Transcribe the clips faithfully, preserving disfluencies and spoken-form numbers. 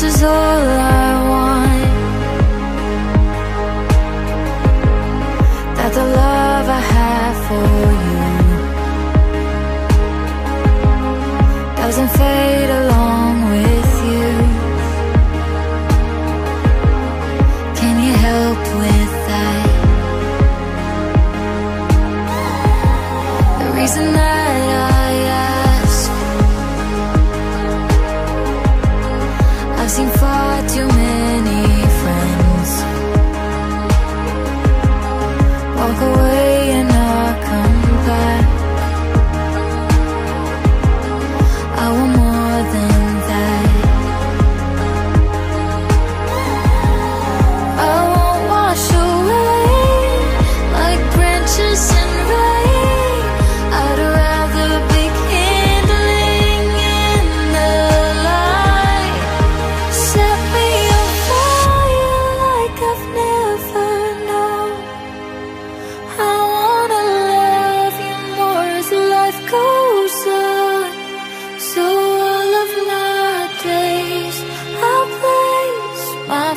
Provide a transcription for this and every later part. this is all I want, that the love I have for you doesn't fade along with you. Can you help with that? The reason that I seen far too many friends walk away and not come back. I want more than that. I won't wash away like branches in rain. I'd rather be kindling in the light. Set me on fire like I've never known. I wanna love you more as life goes on. So all of my days I'll place my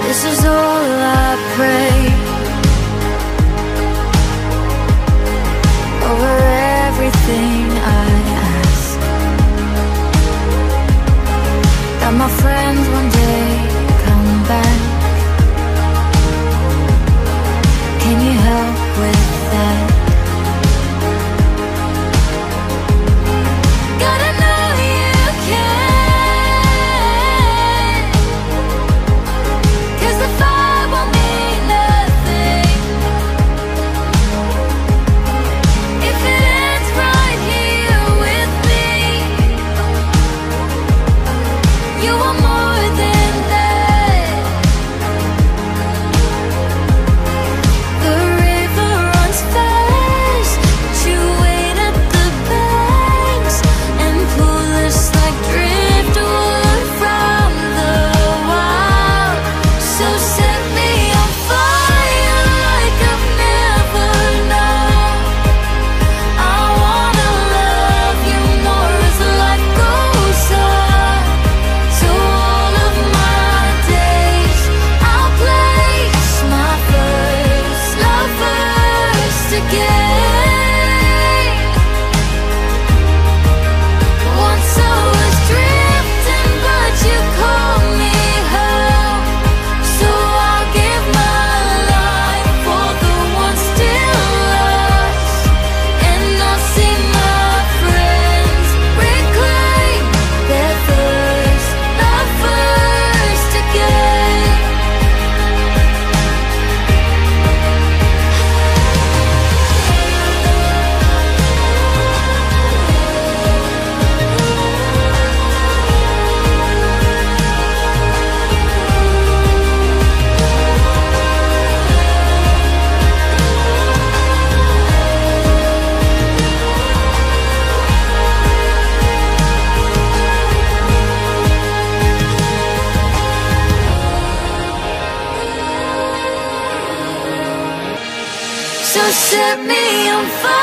first, my first kiss. This is all I pray. Everything I ask, that my friends one day come back. Can you help with that? God, I know you can, 'cause the fire won't mean nothing if it set me on fire.